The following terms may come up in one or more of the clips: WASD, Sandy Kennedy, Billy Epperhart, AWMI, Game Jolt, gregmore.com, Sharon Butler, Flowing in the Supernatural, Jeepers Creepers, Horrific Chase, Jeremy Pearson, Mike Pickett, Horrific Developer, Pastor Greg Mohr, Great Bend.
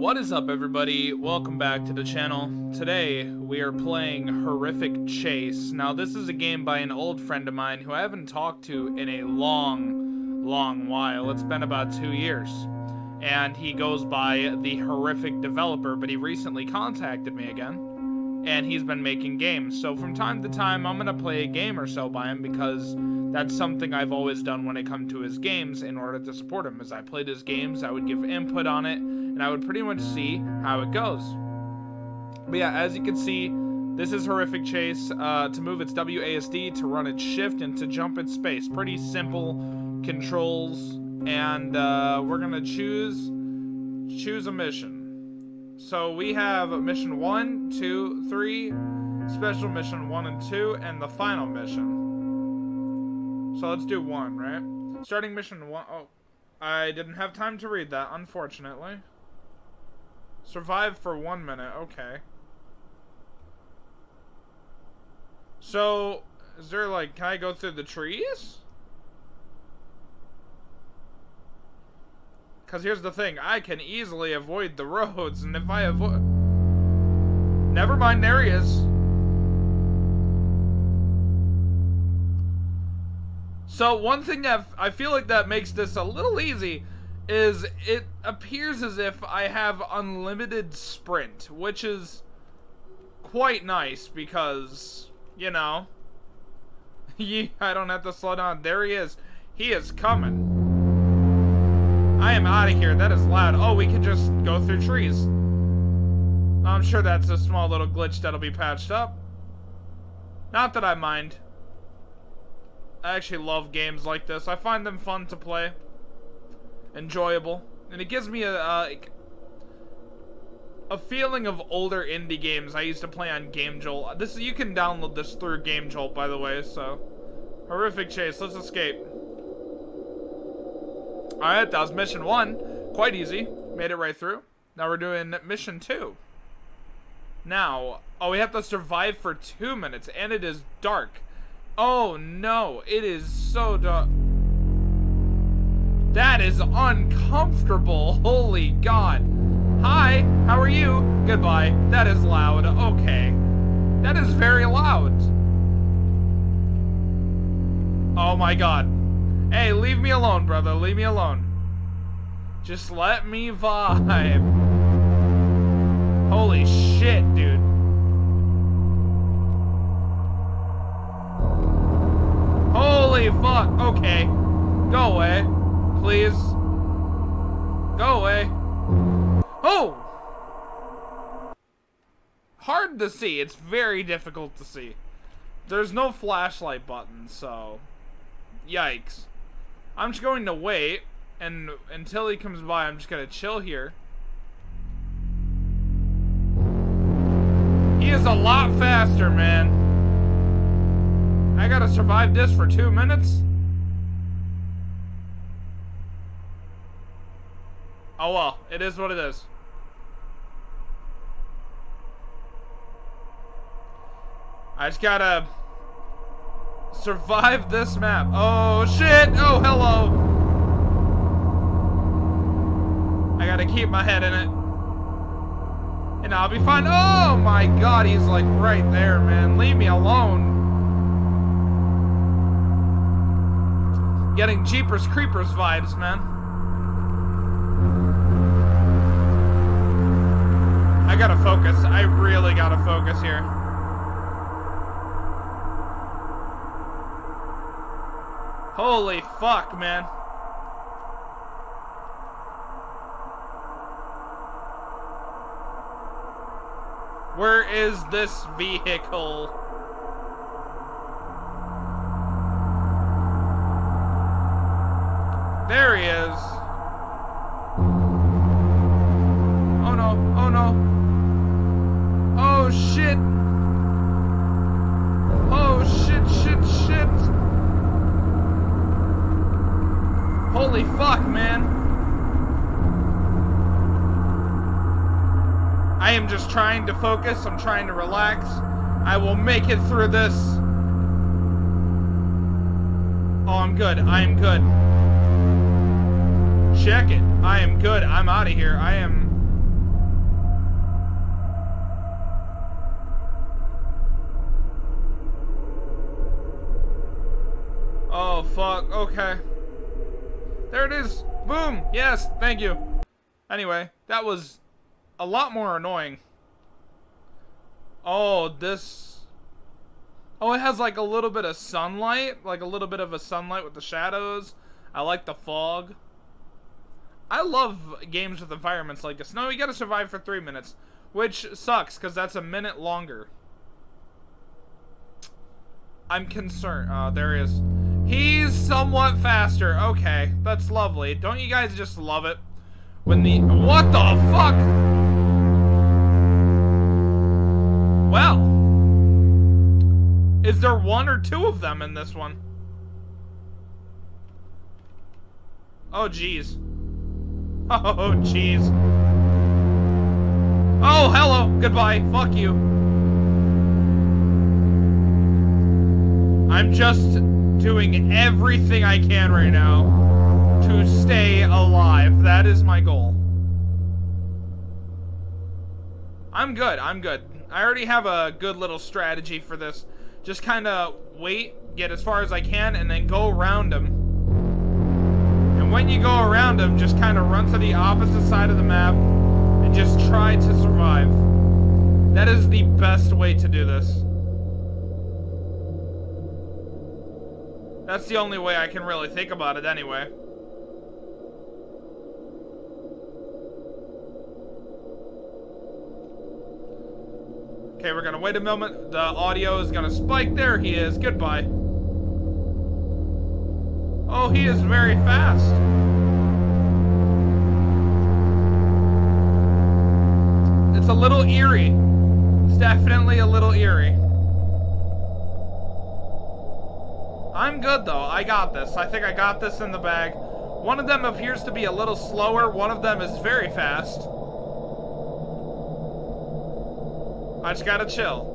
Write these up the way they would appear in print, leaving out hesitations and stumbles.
What is up, everybody? Welcome back to the channel. Today we are playing Horrific Chase. Now this is a game by an old friend of mine who I haven't talked to in a long while. It's been about 2 years, and he goes by the Horrific Developer, but he recently contacted me again, and he's been making games. So from time to time I'm gonna play a game or so by him, because that's something I've always done when I come to his games in order to support him. As I played his games, I would give input on it, and I would pretty much see how it goes. But yeah, as you can see, this is Horrific Chase. To move, it's WASD, to run, it's shift, and to jump, it's space. Pretty simple controls, and we're gonna choose a mission. So we have mission 1, 2, 3, special mission 1 and 2, and the final mission. So let's do 1, right? Starting mission 1. Oh, I didn't have time to read that, unfortunately. Survive for 1 minute. Okay. So, is there like, can I go through the trees? Because here's the thing, I can easily avoid the roads, and if I avoid... Never mind, there he is. So one thing that I feel like that makes this a little easy is it appears as if I have unlimited sprint, which is quite nice because, you know, I don't have to slow down. There he is. He is coming. I am out of here. That is loud. Oh, we can just go through trees. I'm sure that's a small little glitch that'll be patched up. Not that I mind. I actually love games like this. I find them fun to play, enjoyable, and it gives me a feeling of older indie games I used to play on Game Jolt. This, you can download this through Game Jolt, by the way. So, Horrific Chase. Let's escape. All right, that was mission 1. Quite easy. Made it right through. Now we're doing mission 2. Now, oh, we have to survive for 2 minutes, and it is dark. Oh no, it is so dark. That is uncomfortable. Holy God. Hi, how are you? Goodbye. That is loud. Okay. That is very loud. Oh my God. Hey, leave me alone, brother. Leave me alone. Just let me vibe. Holy shit, dude. Holy fuck, okay. Go away, please. Go away. Oh! Hard to see, it's very difficult to see. There's no flashlight button, so... Yikes. I'm just going to wait, and until he comes by, I'm just gonna chill here. He is a lot faster, man. I gotta survive this for 2 minutes? Oh well, it is what it is. I just gotta survive this map. Oh shit! Oh hello! I gotta keep my head in it. And I'll be fine. Oh my God, he's like right there, man. Leave me alone. Getting Jeepers Creepers vibes, man. I gotta focus. I really gotta focus here. Holy fuck, man. Where is this vehicle? There he is. Oh no, oh no. Oh shit. Oh shit, shit, shit. Holy fuck, man. I am just trying to focus. I'm trying to relax. I will make it through this. Oh, I'm good. I am good. Check it. I am good. I'm out of here. I am fuck, okay. There it is, boom, yes, thank you. Anyway, that was a lot more annoying. Oh, this, oh, it has like a little bit of sunlight, like a little bit of a sunlight with the shadows. I like the fog. I love games with environments like this. No, you gotta survive for 3 minutes, which sucks, because that's a minute longer. I'm concerned. There he is. He's somewhat faster. Okay, that's lovely. Don't you guys just love it? When the... What the fuck? Well. Is there one or two of them in this one? Oh, jeez. Oh, jeez. Oh, hello. Goodbye. Fuck you. I'm just doing everything I can right now to stay alive. That is my goal. I'm good. I'm good. I already have a good little strategy for this. Just kind of wait, get as far as I can, and then go around them. And when you go around them, just kind of run to the opposite side of the map and just try to survive. That is the best way to do this. That's the only way I can really think about it anyway. Okay, we're gonna wait a moment. The audio is gonna spike. There he is. Goodbye. Oh, he is very fast. It's a little eerie. It's definitely a little eerie. I'm good though, I got this. I think I got this in the bag. One of them appears to be a little slower, one of them is very fast. I just gotta chill.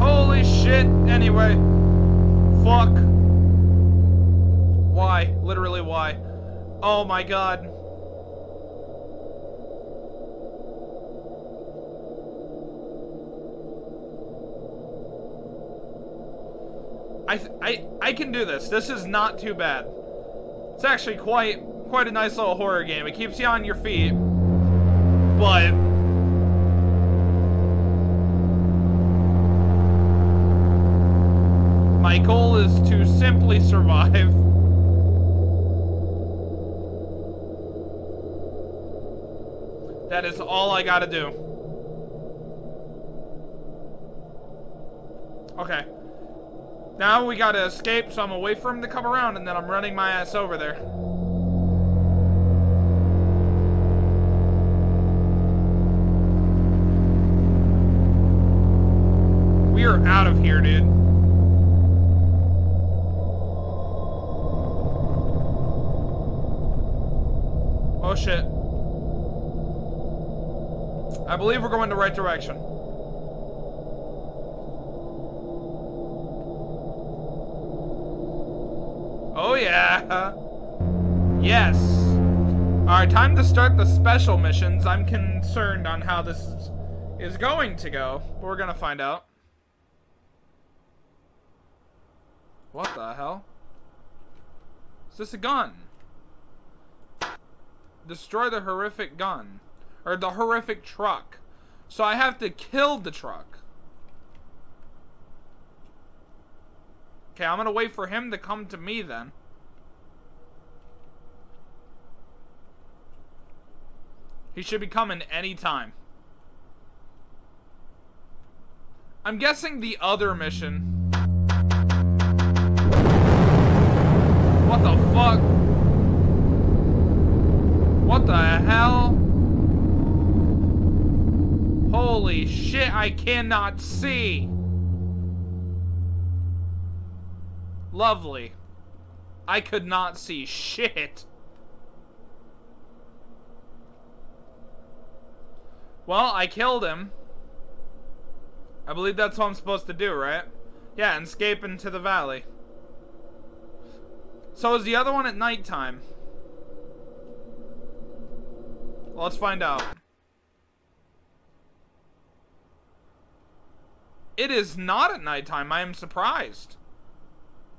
Holy shit, anyway. Fuck. Why? Literally why? Oh my god. I can do this. This is not too bad. It's actually quite a nice little horror game. It keeps you on your feet, but my goal is to simply survive. That is all I gotta do. Okay. Now we gotta escape, so I'm gonna wait for him to come around, and then I'm running my ass over there. We are out of here, dude. Oh shit. I believe we're going the right direction. Oh yeah. Yes. Alright, time to start the special missions. I'm concerned on how this is going to go, but we're gonna find out. What the hell? Is this a gun? Destroy the horrific gun. Or the horrific truck. So I have to kill the truck. Okay, I'm gonna wait for him to come to me then. He should be coming any time. I'm guessing the other mission. What the fuck? What the hell? Holy shit, I cannot see. Lovely. I could not see shit. Well, I killed him. I believe that's what I'm supposed to do, right? Yeah, and escape into the valley. So is the other one at nighttime? Let's find out. It is not at nighttime. I am surprised.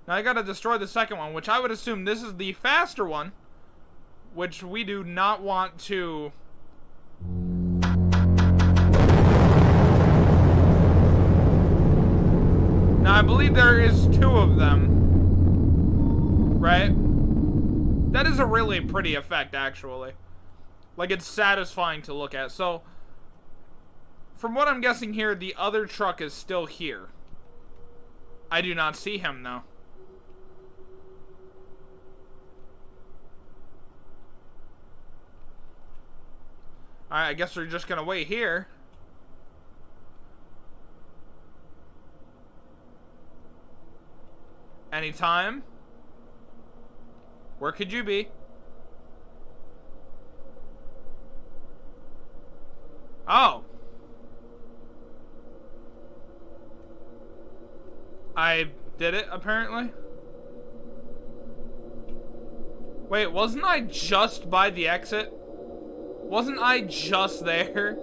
Now I gotta destroy the second one, which I would assume this is the faster one, which we do not want to... Now I believe there is 2 of them, right? That is a really pretty effect, actually. Like, it's satisfying to look at. So, from what I'm guessing here, the other truck is still here. I do not see him, though. Alright, I guess we're just gonna wait here. Anytime. Where could you be? Oh. I did it, apparently. Wait, wasn't I just by the exit? Wasn't I just there?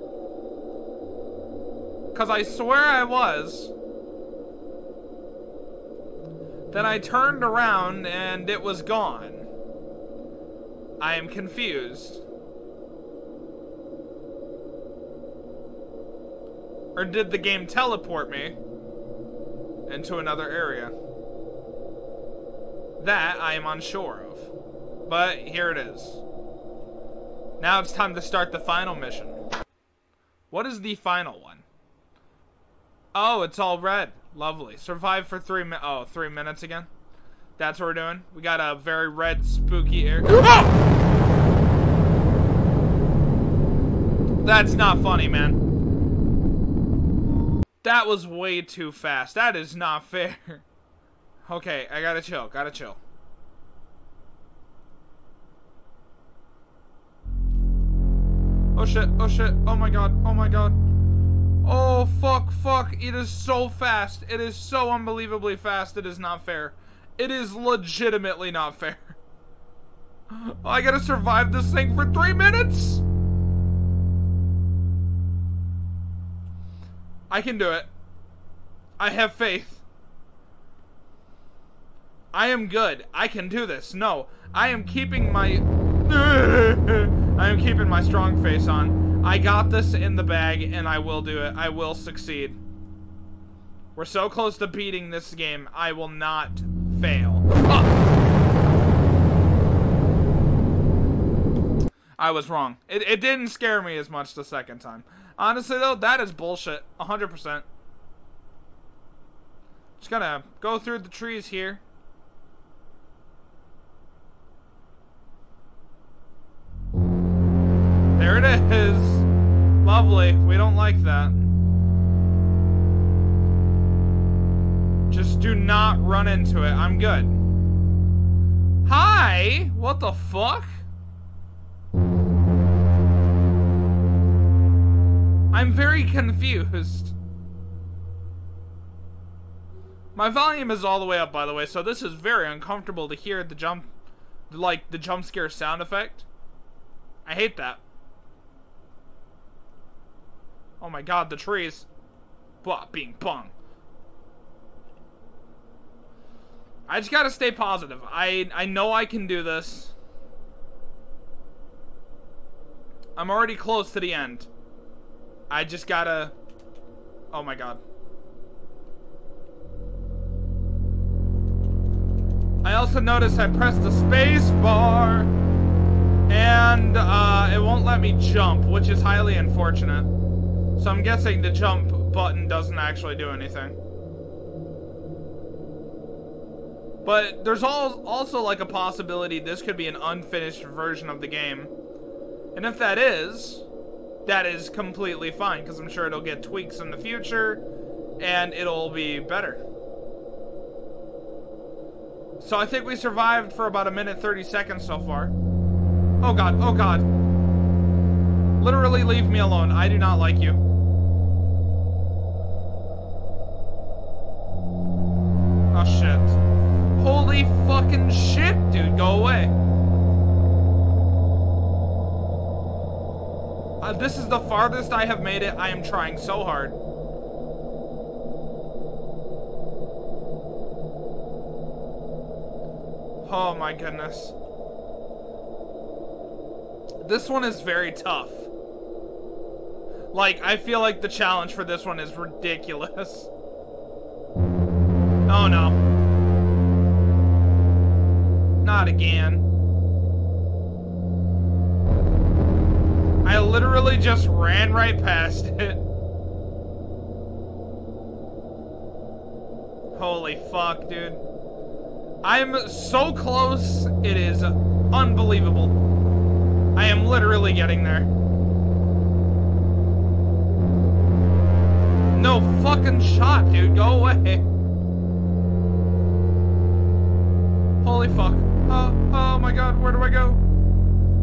'Cause I swear I was. Then I turned around and it was gone. I am confused. Or did the game teleport me into another area? That I am unsure of. But here it is. Now it's time to start the final mission. What is the final one? Oh, it's all red. Lovely. Survive for 3 minutes. Oh, 3 minutes again? That's what we're doing? We got a very red, spooky air. Oh! That's not funny, man. That was way too fast. That is not fair. Okay, I gotta chill. Gotta chill. Oh shit, oh shit, oh my god, oh my god. Oh fuck, fuck, it is so fast. It is so unbelievably fast, it is not fair. It is legitimately not fair. Oh, I gotta survive this thing for 3 minutes? I can do it. I have faith. I am good. I can do this. No, I am keeping my... I am keeping my strong face on. I got this in the bag, and I will do it. I will succeed. We're so close to beating this game. I will not fail. Oh! I was wrong. It didn't scare me as much the second time. Honestly, though, that is bullshit. 100%. Just gonna go through the trees here. There it is. Lovely. We don't like that. Just do not run into it. I'm good. Hi! What the fuck? I'm very confused. My volume is all the way up, by the way, so this is very uncomfortable to hear the jump, like, the jump scare sound effect. I hate that. Oh my god, the trees. Bah, bing, bong. I just gotta stay positive. I know I can do this. I'm already close to the end. I just gotta... Oh my god. I also noticed I pressed the space bar. And it won't let me jump, which is highly unfortunate. So I'm guessing the jump button doesn't actually do anything. But there's also like a possibility this could be an unfinished version of the game. And if that is completely fine, because I'm sure it'll get tweaks in the future, and it'll be better. So I think we survived for about 1 minute 30 seconds so far. Oh god, oh god. Literally leave me alone. I do not like you. Oh shit. Holy fucking shit, dude. Go away. This is the farthest I have made it. I am trying so hard. Oh my goodness. This one is very tough. Like, I feel like the challenge for this one is ridiculous. Oh no. Not again. I literally just ran right past it. Holy fuck, dude. I'm so close, it is unbelievable. I am literally getting there. No fucking shot, dude. Go away. Holy fuck. Oh my god, where do I go?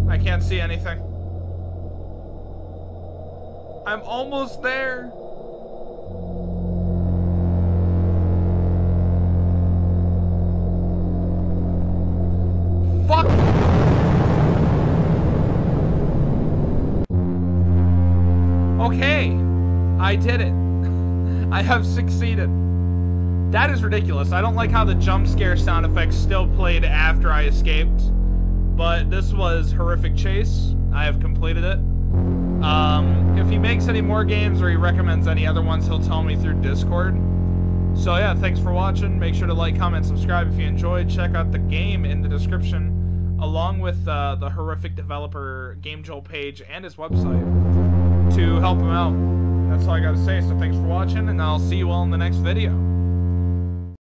I can't see anything. I'm almost there. Fuck! Okay, I did it. I have succeeded. That is ridiculous. I don't like how the jump scare sound effects still played after I escaped. But this was Horrific Chase. I have completed it. If he makes any more games or he recommends any other ones, he'll tell me through Discord. So yeah, thanks for watching. Make sure to like, comment, subscribe if you enjoyed. Check out the game in the description, along with the Horrific Developer Game Jolt page and his website to help him out. That's all I gotta say, so thanks for watching, and I'll see you all in the next video.